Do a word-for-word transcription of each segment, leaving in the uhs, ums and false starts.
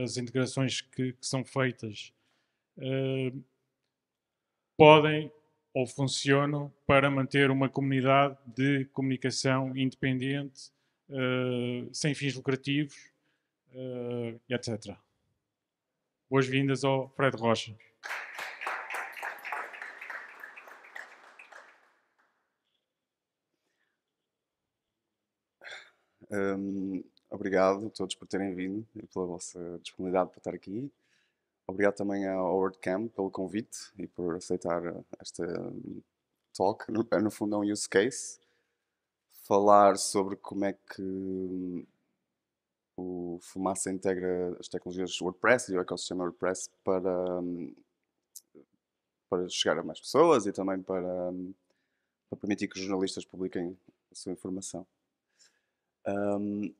As integrações que, que são feitas uh, podem ou funcionam para manter uma comunidade de comunicação independente, uh, sem fins lucrativos, uh, etcétera. Boas-vindas ao Fred Rocha. Um... Obrigado a todos por terem vindo e pela vossa disponibilidade para estar aqui. Obrigado também ao WordCamp pelo convite e por aceitar esta talk. No, no fundo é um use case. Falar sobre como é que o Fumaça integra as tecnologias WordPress e o ecossistema WordPress para, para chegar a mais pessoas e também para, para permitir que os jornalistas publiquem a sua informação. Um,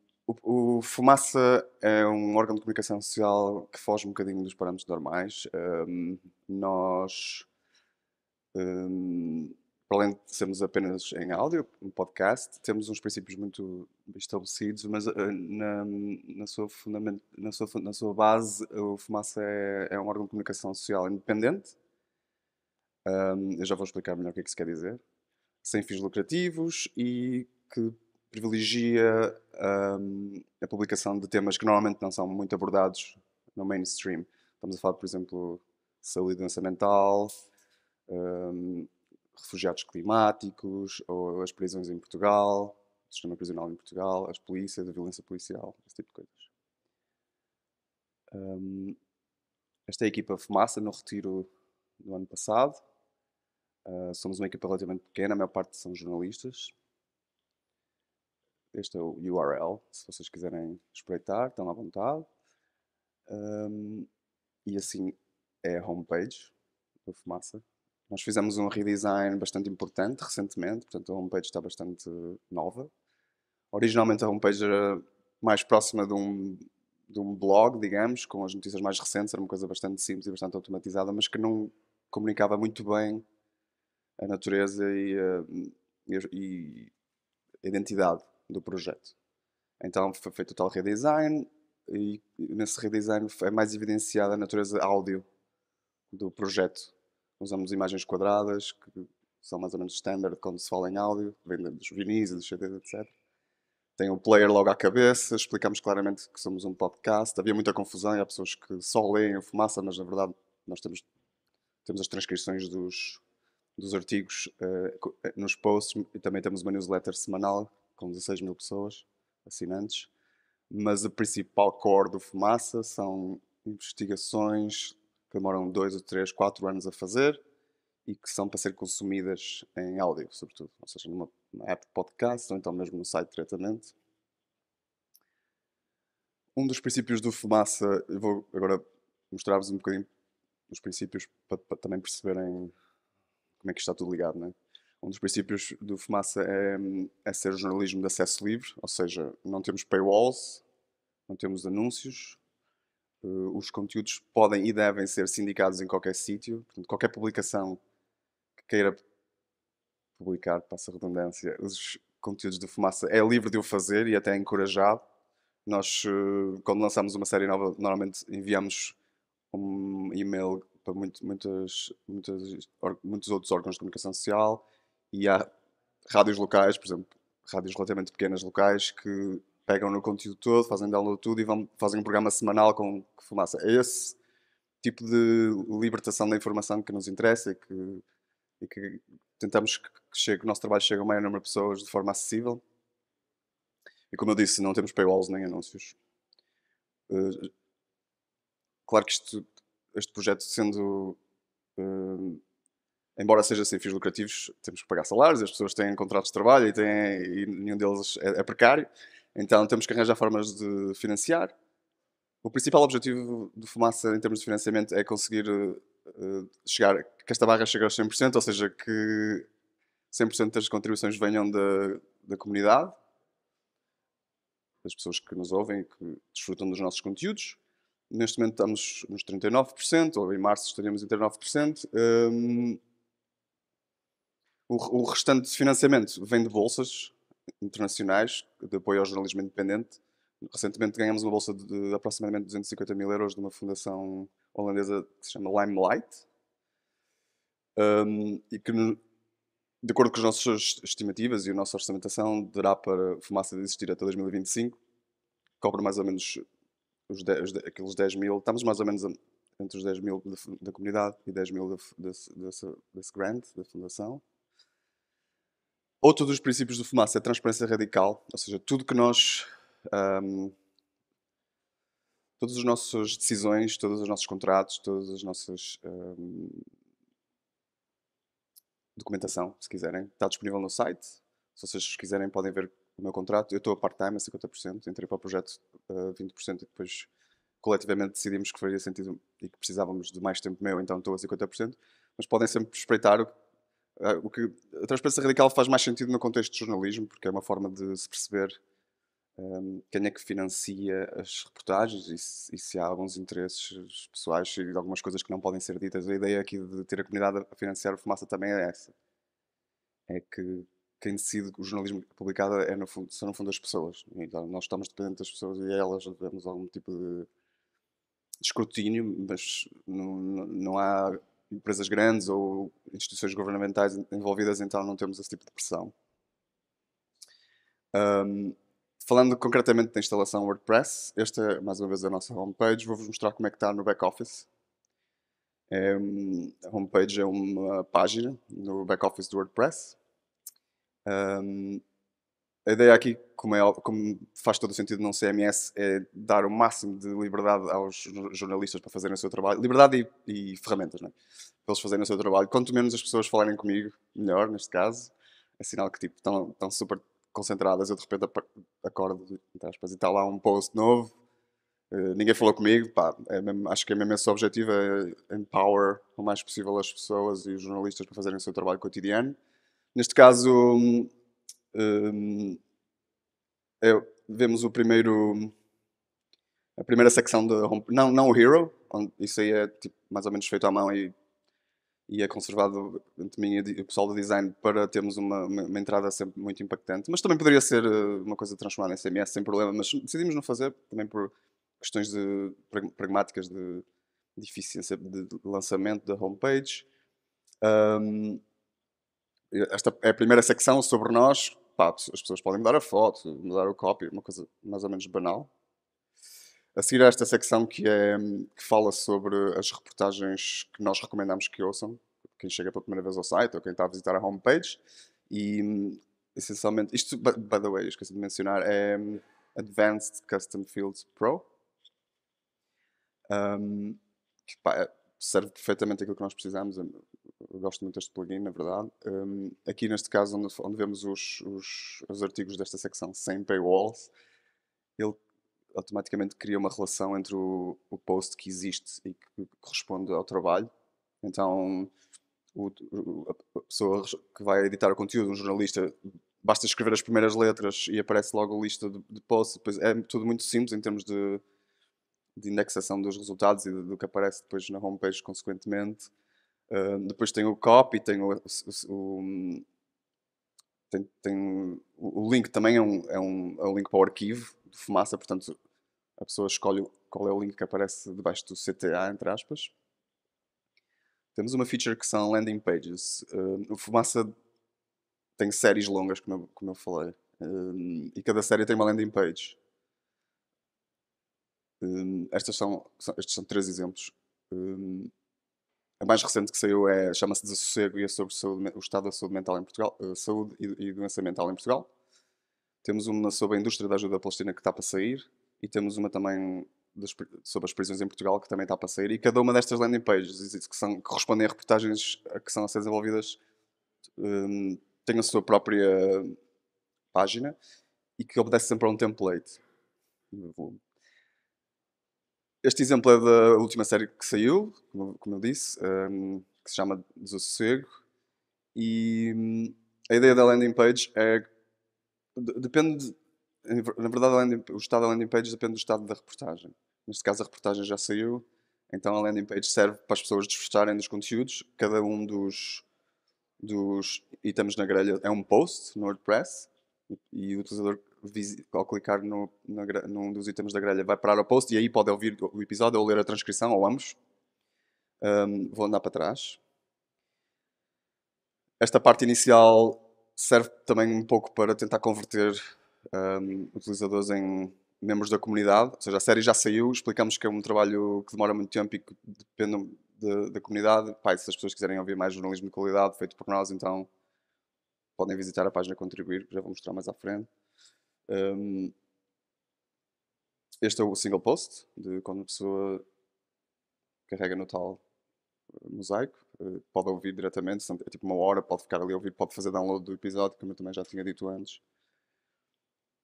O Fumaça é um órgão de comunicação social que foge um bocadinho dos parâmetros normais. Um, nós, um, para além de sermos apenas em áudio, um podcast, temos uns princípios muito estabelecidos, mas uh, na, na, sua fundamento, na, sua, na sua base, o Fumaça é, é um órgão de comunicação social independente. Um, eu já vou explicar melhor o que é que isso quer dizer. Sem fins lucrativos e que privilegia um, a publicação de temas que normalmente não são muito abordados no mainstream. Estamos a falar, por exemplo, saúde e doença mental, um, refugiados climáticos, ou as prisões em Portugal, o sistema prisional em Portugal, as polícias, a violência policial, esse tipo de coisas. Um, esta é a equipa Fumaça, no retiro do ano passado. Uh, somos uma equipa relativamente pequena, a maior parte são jornalistas. Este é o U R L, se vocês quiserem espreitar, estão à vontade. Um, e assim é a homepage da Fumaça. Nós fizemos um redesign bastante importante recentemente, portanto a homepage está bastante nova. Originalmente a homepage era mais próxima de um, de um blog, digamos, com as notícias mais recentes, era uma coisa bastante simples e bastante automatizada, mas que não comunicava muito bem a natureza e a, e a identidade do projeto. Então foi feito o tal redesign e nesse redesign é mais evidenciada a natureza áudio do projeto. Usamos imagens quadradas que são mais ou menos standard quando se fala em áudio, vem dos vinis, dos C Ds, etcétera. Tem o player logo à cabeça, explicamos claramente que somos um podcast. Havia muita confusão e há pessoas que só leem a Fumaça, mas na verdade nós temos, temos as transcrições dos, dos artigos uh, nos posts e também temos uma newsletter semanal com dezasseis mil pessoas, assinantes, mas a principal core do Fumaça são investigações que demoram dois ou três, quatro anos a fazer e que são para ser consumidas em áudio, sobretudo, ou seja, numa app de podcast ou então mesmo no site diretamente. Um dos princípios do Fumaça, eu vou agora mostrar-vos um bocadinho os princípios para, para também perceberem como é que está tudo ligado, não é? Um dos princípios do Fumaça é, é ser jornalismo de acesso livre, ou seja, não temos paywalls, não temos anúncios, uh, os conteúdos podem e devem ser sindicados em qualquer sítio, portanto, qualquer publicação que queira publicar, passa a redundância, os conteúdos do Fumaça é livre de o fazer e até é encorajado. Nós, uh, quando lançamos uma série nova, normalmente enviamos um e-mail para muito, muitas, muitas, or, muitos outros órgãos de comunicação social. E há rádios locais, por exemplo, rádios relativamente pequenas locais, que pegam no conteúdo todo, fazem download tudo e vão, fazem um programa semanal com Fumaça. É esse tipo de libertação da informação que nos interessa e que, e que tentamos que, chegue, que o nosso trabalho chegue ao maior número de pessoas de forma acessível. E como eu disse, não temos paywalls nem anúncios. Uh, claro que isto, este projeto sendo... Uh, Embora seja sem fins lucrativos, temos que pagar salários, as pessoas têm contratos de trabalho e, têm, e nenhum deles é, é precário. Então temos que arranjar formas de financiar. O principal objetivo do Fumaça em termos de financiamento é conseguir uh, chegar, que esta barra chegue aos cem por cento, ou seja, que cem por cento das contribuições venham da, da comunidade. das pessoas que nos ouvem, que desfrutam dos nossos conteúdos. Neste momento estamos nos trinta e nove por cento, ou em março estaremos em trinta e nove por cento. Um, o, o restante financiamento vem de bolsas internacionais, de apoio ao jornalismo independente. Recentemente ganhamos uma bolsa de aproximadamente duzentos e cinquenta mil euros de uma fundação holandesa que se chama Limelight. Um, e que, de acordo com as nossas estimativas e a nossa orçamentação, dará para Fumaça de existir até dois mil e vinte e cinco. Cobre mais ou menos os dez, os dez, aqueles dez mil, estamos mais ou menos entre os dez mil da, da comunidade e dez mil desse grant, da fundação. Outro dos princípios do Fumaça é a transparência radical, ou seja, tudo que nós... Um, todas as nossas decisões, todos os nossos contratos, todas as nossas... Um, documentação, se quiserem, está disponível no site. Se vocês quiserem podem ver o meu contrato. Eu estou a part-time, a cinquenta por cento, entrei para o projeto a vinte por cento e depois coletivamente decidimos que faria sentido e que precisávamos de mais tempo meu, então estou a cinquenta por cento, mas podem sempre espreitar o que, o que a transparência radical faz mais sentido no contexto de jornalismo, porque é uma forma de se perceber um, quem é que financia as reportagens e se, e se há alguns interesses pessoais e algumas coisas que não podem ser ditas. A ideia aqui de ter a comunidade a financiar o Fumaça também é essa. É que quem decide o jornalismo publicado é no fundo, são no fundo as pessoas. Então, nós estamos dependentes das pessoas e a elas damos algum tipo de escrutínio, mas não, não há empresas grandes ou instituições governamentais envolvidas, então não temos esse tipo de pressão. Um, Falando concretamente da instalação WordPress, esta é mais uma vez a nossa homepage. Vou-vos mostrar como é que está no back-office. É, a homepage é uma página no back-office do WordPress. Um, a ideia aqui, como, é, como faz todo o sentido num C M S, é dar o máximo de liberdade aos jornalistas para fazerem o seu trabalho. Liberdade e, e ferramentas, não é? Para eles fazerem o seu trabalho. Quanto menos as pessoas falarem comigo, melhor, neste caso. É sinal que tipo, estão, estão super... concentradas, eu de repente acordo e está lá um post novo, uh, ninguém falou comigo, pá, é mesmo, acho que é mesmo esse o objetivo, é empower o mais possível as pessoas e os jornalistas para fazerem o seu trabalho cotidiano. Neste caso, um, um, é, vemos o primeiro, a primeira secção da home, não, não o Hero, onde isso aí é tipo, mais ou menos feito à mão e e é conservado entre mim e o pessoal do design para termos uma, uma entrada sempre muito impactante, mas também poderia ser uma coisa transformada em C M S sem problema, mas decidimos não fazer, também por questões de, pragmáticas de, de eficiência de lançamento da homepage. Um, esta é a primeira secção sobre nós, pá, as pessoas podem mudar a foto, mudar o copy, uma coisa mais ou menos banal. A seguir a esta secção que, é, que fala sobre as reportagens que nós recomendamos que ouçam, quem chega pela primeira vez ao site ou quem está a visitar a homepage. E, essencialmente, isto, by, by the way, esqueci de mencionar, é Advanced Custom Fields Pro. Um, que, pá, serve perfeitamente aquilo que nós precisamos. Eu gosto muito deste plugin, na verdade. Um, aqui, neste caso, onde, onde vemos os, os, os artigos desta secção sem paywalls, ele automaticamente cria uma relação entre o, o post que existe e que corresponde ao trabalho. Então, o, o, a pessoa que vai editar o conteúdo, um jornalista, basta escrever as primeiras letras e aparece logo a lista de, de posts. Depois é tudo muito simples em termos de, de indexação dos resultados e do, do que aparece depois na homepage, consequentemente. Uh, depois tem o copy, tem o... o, o Tem, tem, o link também é um, é, um, é um link para o arquivo de Fumaça, portanto a pessoa escolhe qual é o link que aparece debaixo do C T A, entre aspas. Temos uma feature que são landing pages. Uh, o Fumaça tem séries longas, como eu, como eu falei, uh, e cada série tem uma landing page. Uh, estas são, são, estes são três exemplos. Uh, A mais recente que saiu é, chama-se Desassossego e é sobre saúde, o estado da saúde mental em Portugal, uh, saúde e, e doença mental em Portugal. Temos uma sobre a indústria da ajuda palestina que está para sair e temos uma também das, sobre as prisões em Portugal que também está para sair. E cada uma destas landing pages que, são, que correspondem a reportagens que são a ser desenvolvidas um, tem a sua própria página e que obedece sempre a um template. Este exemplo é da última série que saiu, como eu disse, um, que se chama Desassossego. E a ideia da landing page é... Depende na verdade, a landing, o estado da landing page depende do estado da reportagem. Neste caso, a reportagem já saiu, então a landing page serve para as pessoas desfrutarem dos conteúdos. Cada um dos, dos itens na grelha é um post no WordPress, e o utilizador, ao clicar no, na, num dos itens da grelha, vai parar ao post, e aí pode ouvir o episódio, ou ler a transcrição, ou ambos. Um, vou andar para trás. Esta parte inicial serve também um pouco para tentar converter um, utilizadores em membros da comunidade. Ou seja, a série já saiu, explicamos que é um trabalho que demora muito tempo e que depende de, da comunidade. Pai, se as pessoas quiserem ouvir mais jornalismo de qualidade feito por nós, então podem visitar a página Contribuir, que já vou mostrar mais à frente. Um, este é o single post, de quando a pessoa carrega no tal mosaico. Uh, pode ouvir diretamente, é tipo uma hora, pode ficar ali a ouvir, pode fazer download do episódio, como eu também já tinha dito antes.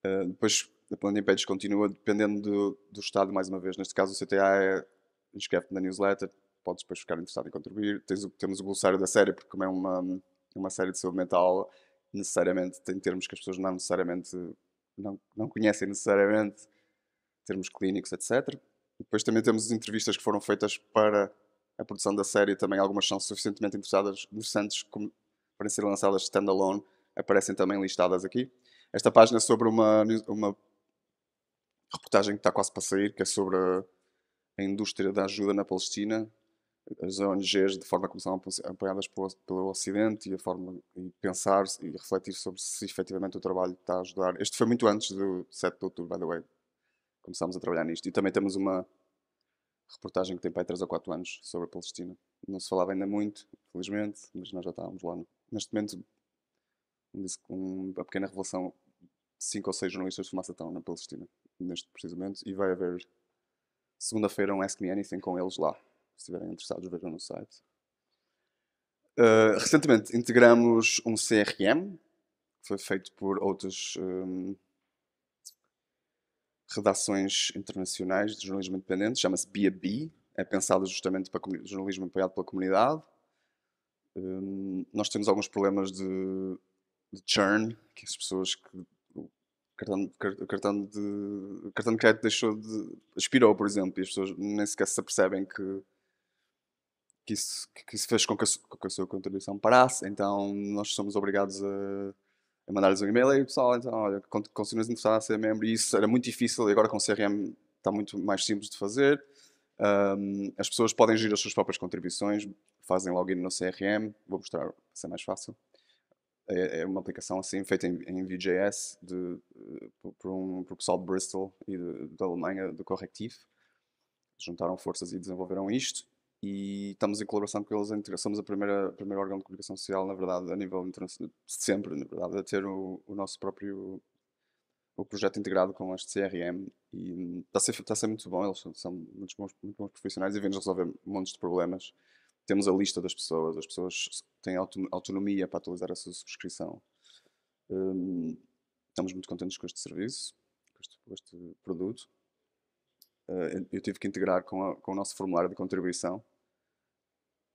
Uh, depois a landing page continua dependendo do, do estado, mais uma vez. Neste caso o C T A é inscreve-te na newsletter, podes depois ficar interessado em contribuir. Tens o, temos o glossário da série, porque como é uma, uma série de saúde mental, necessariamente tem termos que as pessoas não necessariamente não, não conhecem necessariamente, termos clínicos, etcétera. E depois também temos entrevistas que foram feitas para a produção da série, também algumas são suficientemente interessantes para serem lançadas standalone, aparecem também listadas aqui. Esta página é sobre uma, uma reportagem que está quase para sair, que é sobre a, a indústria da ajuda na Palestina, as O N Gs de forma como são apoiadas pelo, pelo Ocidente, e a forma de pensar e refletir sobre se efetivamente o trabalho está a ajudar. Este foi muito antes do sete de outubro, by the way, começámos a trabalhar nisto. E também temos uma reportagem que tem para três ou quatro anos sobre a Palestina. Não se falava ainda muito, felizmente, mas nós já estávamos lá. Neste momento, uma pequena revelação, cinco ou seis jornalistas de Fumaça estão na Palestina, neste preciso momento, e vai haver segunda-feira um Ask Me Anything com eles lá. Se estiverem interessados, vejam no site. Uh, recentemente integramos um C R M, que foi feito por outros... Um, redações internacionais de jornalismo independente, chama-se B A B, é pensado justamente para jornalismo apoiado pela comunidade. Um, nós temos alguns problemas de, de churn, que as pessoas que o cartão, o cartão, de, o cartão de crédito deixou de... expirou, por exemplo, e as pessoas nem sequer se apercebem que, que, isso, que isso fez com que, a, com que a sua contribuição parasse, então nós somos obrigados a a mandar-lhes um e-mail, aí pessoal, então, olha, continuas interessado a ser membro, e isso era muito difícil, e agora com o C R M está muito mais simples de fazer. Um, as pessoas podem gerir as suas próprias contribuições, fazem login no C R M, vou mostrar, vai ser mais fácil. É, é uma aplicação assim, feita em, em Vue.js, de, de, por um por pessoal de Bristol e de, da Alemanha, do Correctiv. Juntaram forças e desenvolveram isto, e estamos em colaboração com eles. Somos a primeira, a primeira órgão de comunicação social, na verdade, a nível internacional, sempre, na verdade, a ter o, o nosso próprio o projeto integrado com este C R M, e está a ser, está a ser muito bom. Eles são, são muito, bons, muito bons profissionais e vêm-nos resolver montes de problemas. Temos a lista das pessoas, as pessoas têm autonomia para atualizar a sua subscrição. Hum, estamos muito contentes com este serviço, com este, com este produto. Uh, eu tive que integrar com, a, com o nosso formulário de contribuição.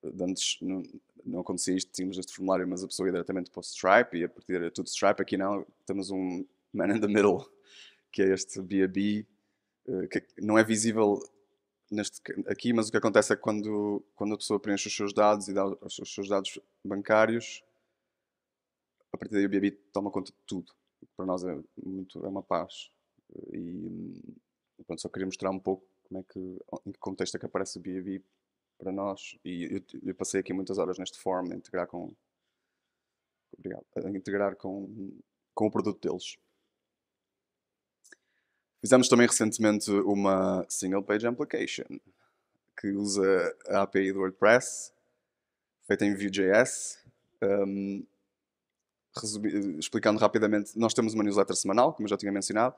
Antes não, não acontecia isto, tínhamos este formulário, mas a pessoa ia diretamente para o Stripe, e a partir de tudo Stripe. Aqui não, temos um man in the middle, que é este B A B, uh, que não é visível neste, aqui, mas o que acontece é que quando, quando a pessoa preenche os seus dados e dá os, os seus dados bancários, a partir daí o B A B toma conta de tudo. Para nós é, muito, é uma paz. Uh, e, Pronto, só queria mostrar um pouco como é que, em que contexto é que aparece o B A B para nós. E eu, eu passei aqui muitas horas neste form a integrar com, obrigado, a integrar com, com o produto deles. Fizemos também recentemente uma Single Page Application, que usa a A P I do WordPress, feita em Vue.js. Um, explicando rapidamente, nós temos uma newsletter semanal, como eu já tinha mencionado,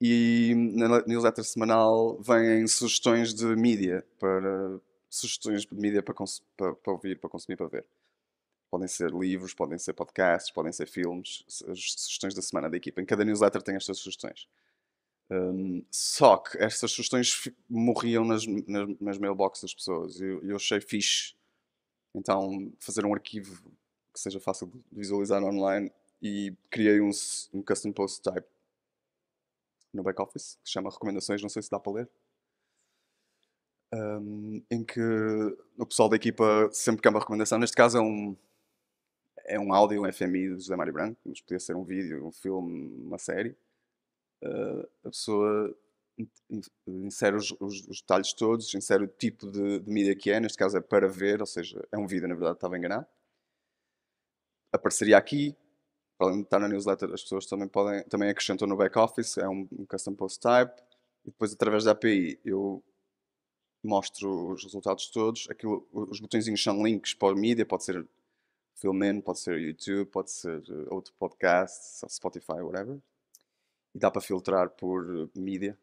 e na newsletter semanal vêm sugestões de mídia, para sugestões de mídia para, para, para ouvir, para consumir, para ver. Podem ser livros, podem ser podcasts, podem ser filmes, as sugestões da semana da equipa. Em cada newsletter tem estas sugestões. Um, só que estas sugestões morriam nas, nas, nas mailboxes das pessoas, e eu, eu achei fixe. Então, fazer um arquivo que seja fácil de visualizar online, e criei um, um custom post type no back-office, que se chama Recomendações, não sei se dá para ler, um, em que o pessoal da equipa sempre quer uma recomendação. Neste caso é um, é um áudio, um F M I do José Mário Branco, mas podia ser um vídeo, um filme, uma série. Uh, a pessoa insere os, os, os detalhes todos, insere o tipo de, de mídia que é, neste caso é para ver, ou seja, é um vídeo, na verdade, estava a enganar. Apareceria aqui, para além de estar na newsletter, as pessoas também podem, também acrescentam no back-office, é um, um custom post type, e depois através da A P I eu mostro os resultados todos. Aquilo, os botõezinhos são links para a mídia, pode ser Filmin, pode ser YouTube, pode ser outro podcast, Spotify, whatever. E dá para filtrar por mídia.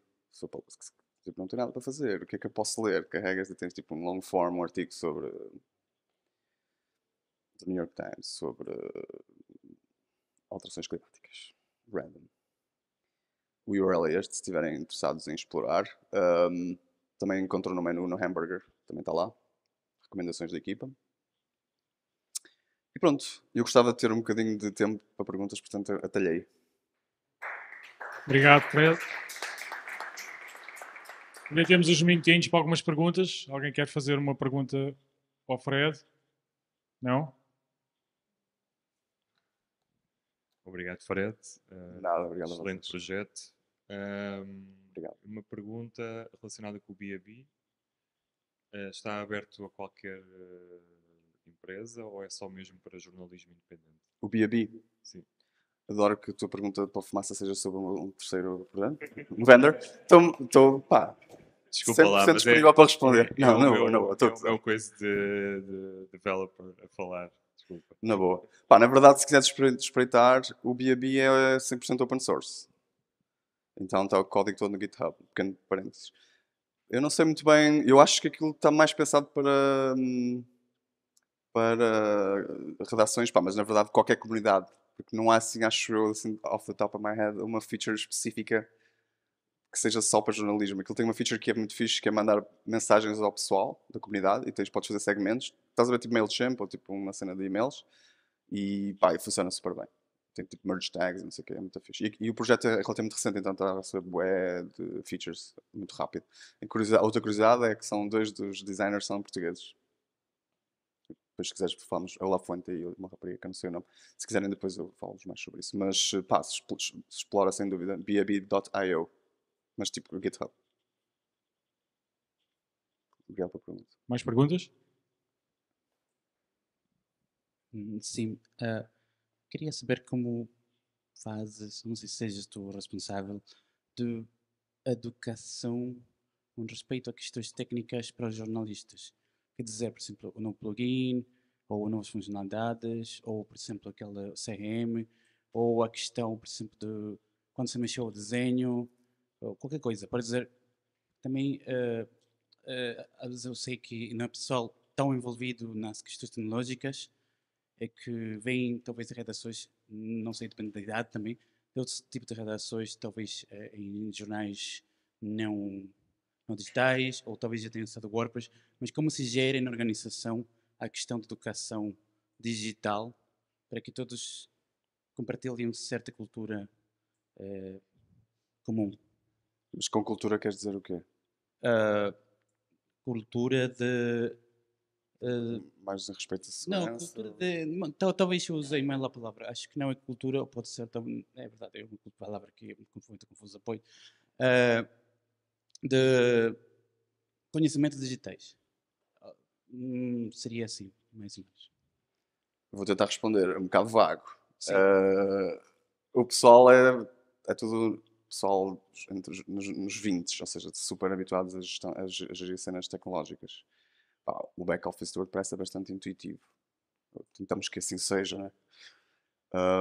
Tipo, não tenho nada para fazer, o que é que eu posso ler? Carregas e tens tipo um long form, um artigo sobre do New York Times, sobre alterações climáticas. Random. O U R L é este, se estiverem interessados em explorar. Um, também encontram no menu, no hamburger, também está lá. Recomendações da equipa. E pronto, eu gostava de ter um bocadinho de tempo para perguntas, portanto atalhei. Obrigado, Fred. Também temos uns minutinhos para algumas perguntas. Alguém quer fazer uma pergunta ao Fred? Não? Obrigado, Fred. Nada, obrigado. Excelente projeto. Um, obrigado. Uma pergunta relacionada com o B A B. Uh, está aberto a qualquer uh, empresa ou é só mesmo para jornalismo independente? O B A B? Sim. Adoro que a tua pergunta para o Fumaça seja sobre um terceiro programa, um vendor. Estou, pá, desculpa lá, mas disponível é, para responder. Não, não, não. É, não, é, não, é uma coisa de, de developer a falar, desculpa. Na boa. Pá, na verdade, se quiseres espreitar, o B A B é cem por cento open source. Então está o código todo no GitHub, pequeno parênteses. Eu não sei muito bem, eu acho que aquilo está mais pensado para, para redações, pá, mas na verdade qualquer comunidade. Porque não há assim, acho eu, assim, off the top of my head, uma feature específica que seja só para jornalismo. Aquilo tem uma feature que é muito fixe, que é mandar mensagens ao pessoal da comunidade, e tens, podes fazer segmentos. Estás a ver tipo MailChimp ou tipo uma cena de e-mails, e pá, funciona super bem. Tem tipo merge tags, não sei o que, é muito fixe. E, e o projeto é relativamente recente, então está a receber bué de features muito rápido. E curiosidade, outra curiosidade é que são dois dos designers são portugueses. Depois, se quiseres, falamos a La Fuente e uma rapariga que eu não sei o nome. Se quiserem, depois eu falo-vos mais sobre isso. Mas, pá, se explora sem dúvida. B A B ponto i o. Mas, tipo, GitHub. Obrigado pela pergunta. Mais perguntas? Sim. Uh, queria saber como fazes, não sei se sejas tu responsável, de educação com respeito a questões técnicas para os jornalistas. Quer dizer, por exemplo, o novo plugin, ou novas funcionalidades, ou, por exemplo, aquela C R M, ou a questão, por exemplo, de quando se mexeu o desenho, ou qualquer coisa. Para dizer, também, uh, uh, às vezes eu sei que não é pessoal tão envolvido nas questões tecnológicas, é que vem, talvez, redações, não sei, depende da idade também, de outro tipo de redações, talvez uh, em jornais não... não digitais, ou talvez já tenham estado WordPress, mas como se gera na organização a questão de educação digital para que todos compartilhem uma certa cultura eh, comum. Mas com cultura queres dizer o quê? Uh, cultura de... Uh, Mais a respeito de segurança? Não, cultura de... Tal, talvez eu usei mal a palavra, acho que não é cultura, ou pode ser... É verdade, é uma palavra que é muito confusa, pois... Uh, de conhecimentos digitais. Hum, seria assim, mais ou menos. Vou tentar responder, é um bocado vago. Uh, o pessoal é, é tudo pessoal entre, nos, nos vinte, ou seja, super habituados a, gestão, a gerir cenas tecnológicas. Ah, o back-office do WordPress é bastante intuitivo. Tentamos que assim seja, né?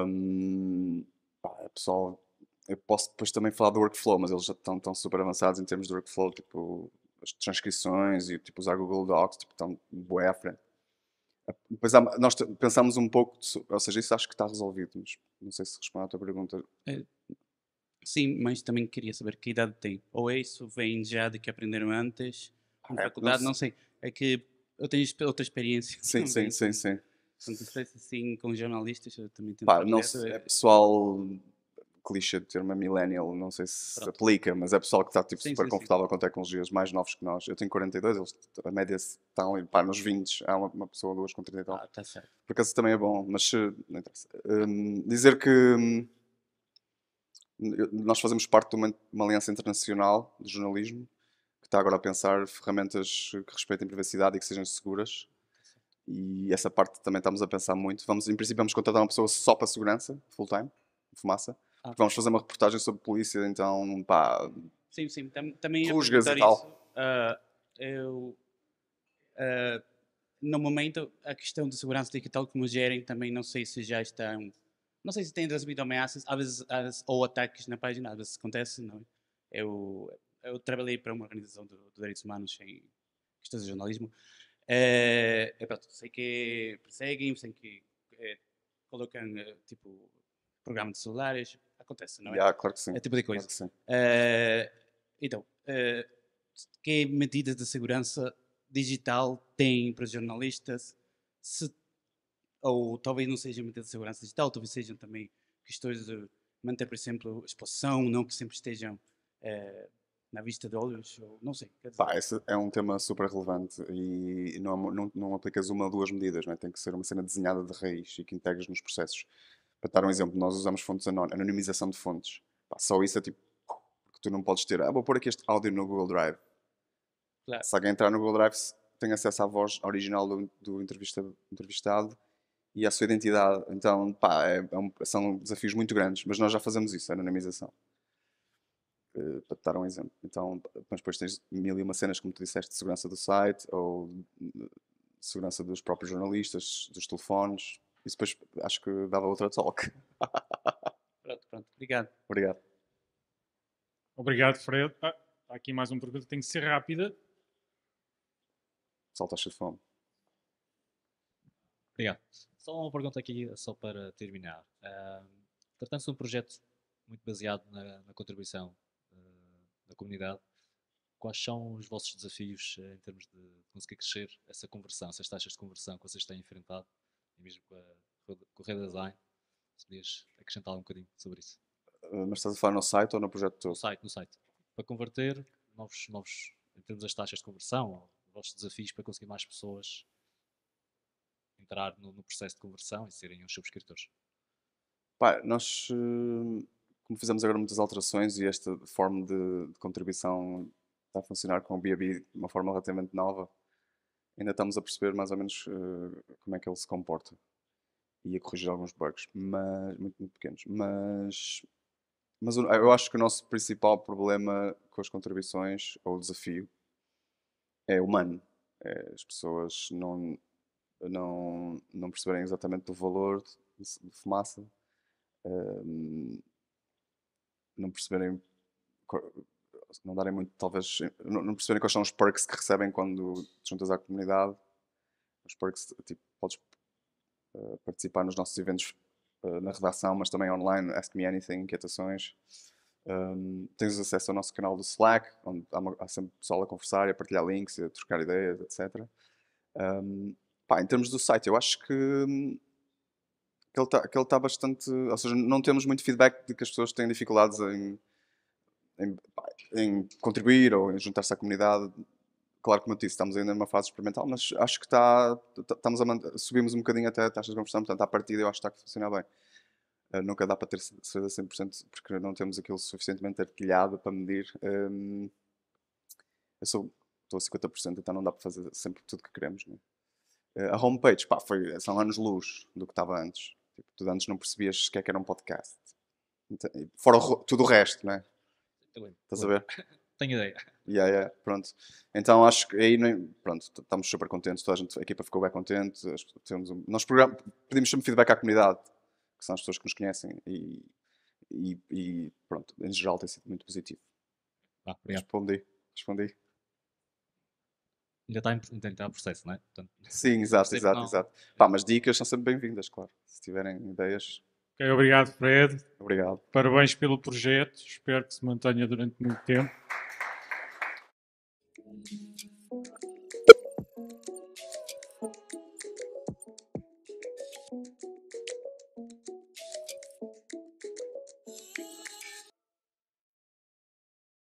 Um, pá, pessoal... Eu posso depois também falar do workflow, mas eles já estão, estão super avançados em termos de workflow, tipo as transcrições e tipo, usar Google Docs, tipo, estão bué à frente. Depois há, nós pensámos um pouco, de, ou seja, isso acho que está resolvido, mas não sei se respondo à tua pergunta. É, sim, mas também queria saber que idade tem. Ou é isso, vem já de que aprenderam antes, na ah, é, faculdade, não sei. não sei. É que eu tenho outra experiência. Sim, sim, sim, sim. Quando se fez assim com jornalistas, eu também tenho... Pá, não, é pessoal... clichê de termo millennial, não sei se Pronto. aplica, mas é pessoal que está tipo, sim, super sim, confortável sim. com tecnologias, mais novos que nós. Eu tenho quarenta e dois, eles, a média estão pá, nos vinte, há uma, uma pessoa ou duas com trinta e tal. Ah, tá certo. Por acaso também é bom, mas não interessa. Um, dizer que um, nós fazemos parte de uma, uma aliança internacional de jornalismo que está agora a pensar ferramentas que respeitem privacidade e que sejam seguras. E essa parte também estamos a pensar muito. Vamos, em princípio, vamos contratar uma pessoa só para segurança, full-time, Fumaça. Ah, vamos fazer uma reportagem sobre polícia, então, pá... Sim, sim, tam também ia perguntar isso. Uh, eu, uh, no momento, a questão de segurança digital, como gerem, também não sei se já estão... Não sei se têm recebido ameaças, às vezes, às vezes, ou ataques na página, às vezes acontece, não é? Eu, eu trabalhei para uma organização de, de direitos humanos em questões de jornalismo. É, é pronto, sei que perseguem, sei que é, colocam tipo programa de celulares, acontece, não é? Yeah, claro que sim. É tipo de coisa. Claro que é, então, é, que medidas de segurança digital têm para os jornalistas? Se, ou talvez não sejam medidas de segurança digital, talvez sejam também questões de manter, por exemplo, a exposição, não que sempre estejam... É, na vista de olhos, não sei. Quer dizer... Pá, esse é um tema super relevante e não, não, não aplicas uma ou duas medidas, não é? Tem que ser uma cena desenhada de raiz e que integres nos processos. Para dar um exemplo, nós usamos fontes anónimas, anonimização de fontes. Pá, só isso é tipo, porque tu não podes ter, ah, vou pôr aqui este áudio no Google Drive. Claro. Se alguém entrar no Google Drive, tem acesso à voz original do, do entrevista, entrevistado e à sua identidade. Então, pá, é, é um, são desafios muito grandes, mas nós já fazemos isso, a anonimização. Uh, para te dar um exemplo. Então, mas depois tens mil e uma cenas, como tu disseste, de segurança do site ou segurança dos próprios jornalistas, dos telefones. Isso depois acho que dava outra talk. Pronto, pronto. Obrigado. Obrigado. Obrigado, Fred. Ah, há aqui mais uma pergunta, tem que ser rápida. Salta a fome. Obrigado. Só uma pergunta aqui, só para terminar. Uh, Tratando-se de um projeto muito baseado na, na contribuição da comunidade, quais são os vossos desafios eh, em termos de conseguir crescer essa conversão, essas taxas de conversão que vocês têm enfrentado, e mesmo com a, com a rede design, se podias acrescentar um bocadinho sobre isso. Uh, mas estás a falar no site ou no projeto todo? No site, no site. Para converter, novos, novos, em termos das taxas de conversão, ou vossos desafios para conseguir mais pessoas entrar no, no processo de conversão e serem os subscritores. Pá, nós... Uh... Fizemos agora muitas alterações e esta forma de, de contribuição está a funcionar com o B A B de uma forma relativamente nova. Ainda estamos a perceber mais ou menos uh, como é que ele se comporta e a corrigir alguns bugs, mas, muito, muito pequenos. Mas, mas eu acho que o nosso principal problema com as contribuições, ou o desafio, é humano. É as pessoas não, não, não perceberem exatamente o valor de, de Fumaça. Um, não perceberem, não darem muito, talvez, não perceberem quais são os perks que recebem quando te juntas à comunidade. Os perks, tipo, podes uh, participar nos nossos eventos uh, na redação, mas também online, Ask Me Anything, inquietações. Um, tens acesso ao nosso canal do Slack, onde há, uma, há sempre pessoal a conversar, a partilhar links, a trocar ideias, etcétera. Um, pá, em termos do site, eu acho que... que ele está tá bastante, ou seja, não temos muito feedback de que as pessoas têm dificuldades em, em, em contribuir ou em juntar-se à comunidade. Claro, como eu disse, estamos ainda numa fase experimental, mas acho que está, estamos a, subimos um bocadinho até a taxa de conversão, portanto, à partida eu acho que está a funcionar bem. Uh, nunca dá para ter certeza cem por cento, porque não temos aquilo suficientemente artilhado para medir. Um, eu sou, estou a cinquenta por cento, então não dá para fazer sempre tudo que queremos, não é? Uh, a homepage, pá, foi, são anos-luz do que estava antes. Tu antes não percebias o que é que era um podcast. Então, fora o, tudo o resto, não é? Estás a ver? Tenho ideia. Yeah, yeah, pronto. Então acho que aí, pronto, estamos super contentes, toda a, gente, a equipa ficou bem contente. Temos um, nós pedimos sempre feedback à comunidade, que são as pessoas que nos conhecem, e, e, e pronto, em geral tem sido muito positivo. Ah, respondi, respondi. Ainda está, em, ainda está em processo, não é? Portanto, sim, exato, exato, não... exato. Pá, mas dicas são sempre bem-vindas, claro. Se tiverem ideias... Ok, obrigado, Fred. Obrigado. Parabéns pelo projeto. Espero que se mantenha durante muito tempo.